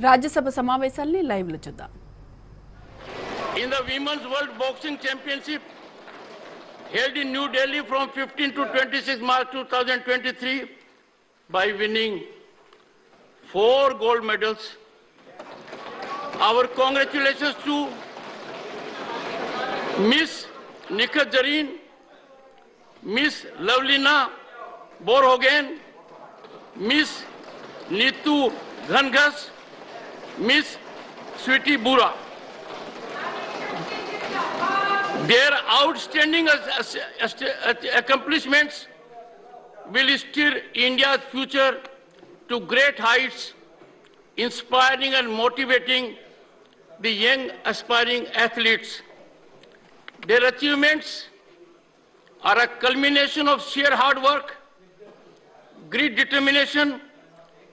Rajya Sabha Samavesalni live lo chuddam. In the Women's World Boxing Championship held in New Delhi from 15 to 26 March 2023 by winning 4 gold medals. Our congratulations to Miss Nikhat Jareen, Miss Lavlina Borhogen, Miss Nitu Gangas, Miss Sweti Bura. Their outstanding accomplishments will steer India's future to great heights, inspiring and motivating the young aspiring athletes. Their achievements are a culmination of sheer hard work, great determination,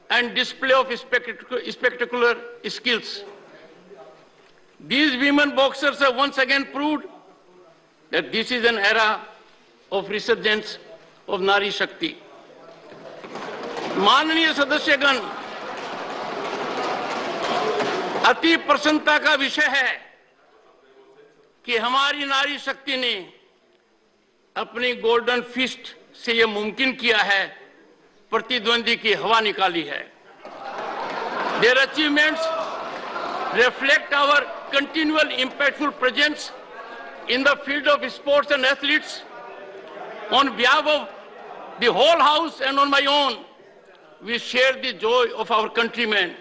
and display of spectacular skills. These women boxers have once again proved that this is an era of resurgence of Nari Shakti. माननीय सदस्यगण, अति प्रसन्नता का विषय है कि हमारी नारी शक्ति ने अपनी गोल्डन फिस्ट से यह मुमकिन किया है, प्रतिद्वंदी की हवा निकाली है. Their achievements reflect our continual impactful presence in the field of sports and athletes. On behalf of the whole house and on my own, we share the joy of our countrymen.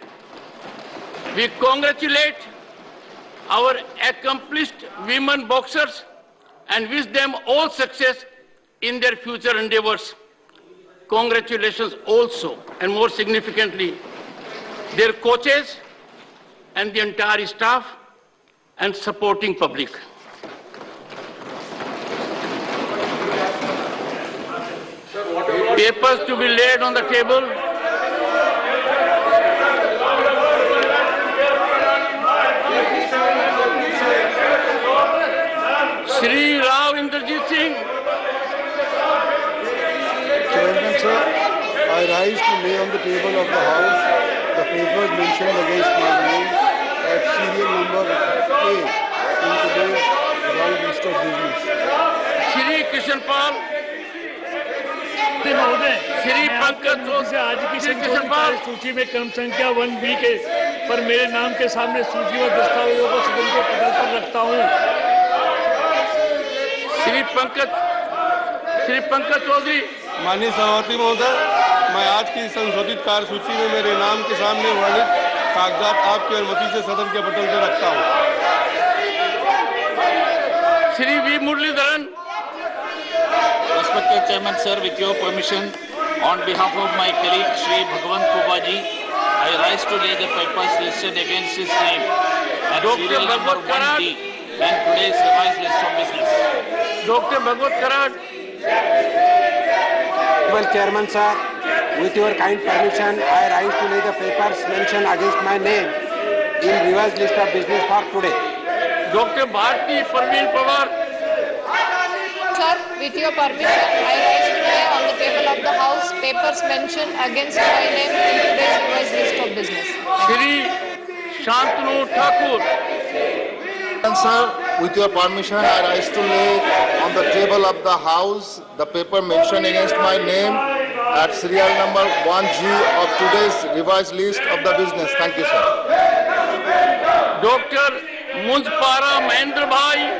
We congratulate our accomplished women boxers and wish them all success in their future endeavors. Congratulations also, and more significantly, their coaches and the entire staff and supporting public. Papers to be laid on the table. Shri Rao Inderjit Singh. Chairman sir, I rise to lay on the table of the House the papers mentioned against my name at serial number A in today's long list of business. Shri Krishan Pal. Shri Pankaj Choudhary. Shri Krishan Pal. सूची में क्रम संख्या 1B के पर मेरे नाम के सामने सूची और दस्तावेजों को सदन के पटल पर रखता हूँ. श्री पंकज चौधरी. माननीय सभापति महोदय, मैं आज की संशोधित कार्य सूची में मेरे नाम के सामने वर्णित कागजात आपकी अनुमति से सदन के पटल पर रखता हूँ. Shri V Muraleedharan. Respected chairman sir, with your permission, on behalf of my colleague Shri Bhagwanth Khuba ji, I rise to lay the papers listed against his name at serial number 1D and today's revised list of business. Dr. Bhagwant Khuba. Well, Chairman sir, with your kind permission, I rise to lay the papers mentioned against my name in revised list of business for today. Dr. Bharti Parmeet Pawar. Sir, with your permission, I rise to lay on the table of the House papers mentioned against my name in today's revised list of business. Shri Shantanu Thakur. Sir, with your permission, I rise to lay on the table of the House the paper mentioned against my name at serial number 1G of today's revised list of the business. Thank you, sir. Dr. Munjpara Mahendrabhai.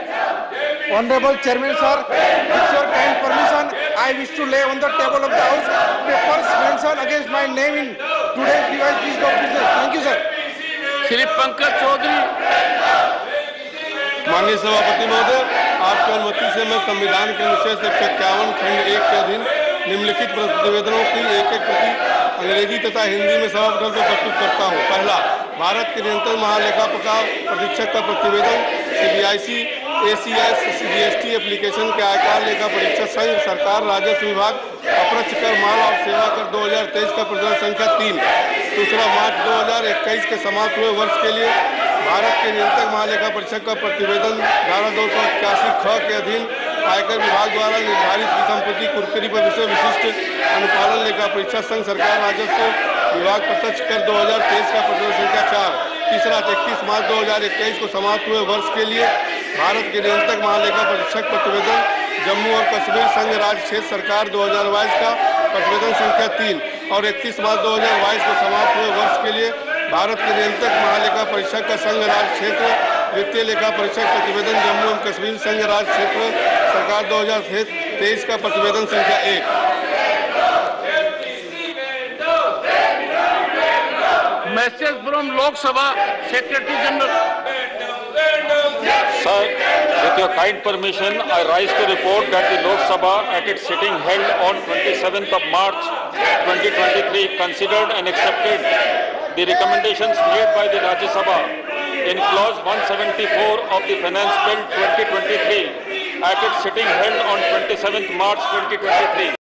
Honorable Chairman, sir, with your kind permission, I wish to lay on the table of the House papers mentioned against my name in today's revised list of business. Thank you, sir. Shri Pankaj Choudhary. माननीय सभापति महोदय, आपकी अनुमति से मैं संविधान के अनुच्छेद 151 खंड 1 के अधीन निम्नलिखित प्रतिवेदनों की एक-एक प्रति अंग्रेजी तथा हिंदी में सभापटल पर प्रस्तुत करता हूँ. पहला, भारत के निरंतर महालेखा परीक्षक का प्रतिवेदन CBIC, ACS, GST एप्लीकेशन के आयकर लेखा परीक्षा संघ सरकार राजस्व विभाग अप्रत्यक्ष कर माल और सेवा कर 2023 का प्रदर्शन संख्या 3. दूसरा, मार्च 2021 के समाप्त हुए वर्ष के लिए भारत के नियंत्रक महालेखा परीक्षक का प्रतिवेदन धारा 281 ख के अधीन आयकर विभाग द्वारा निर्धारित संपत्ति कुर्की पर विशिष्ट अनुपालन लेखा परीक्षा संघ सरकार राजस्व विभाग प्रत्यक्ष कर 2023 का प्रदर्शन संख्या 4. तीसरा 31 मार्च 2021 को समाप्त हुए वर्ष के लिए भारत के नियंत्रक महालेखा परीक्षक प्रतिवेदन जम्मू और कश्मीर संघ राज्य क्षेत्र सरकार 2022 का प्रतिवेदन संख्या 3 और 31 मार्च 2022 को समाप्त हुए वर्ष के लिए भारत के नियंत्रक महालेखा परीक्षक का संघ राज्य क्षेत्र वित्तीय लेखा परीक्षक प्रतिवेदन जम्मू एवं कश्मीर संघ राज्य क्षेत्र सरकार 2023 का प्रतिवेदन संख्या 1। Message from Lok Sabha Secretary General. Sir, with your kind permission, I rise to report that the Lok Sabha at its sitting held on 27th of March 2023 considered and accepted the recommendations made by the Rajya Sabha in clause 174 of the Finance Bill 2023 at its sitting held on 27th March 2023.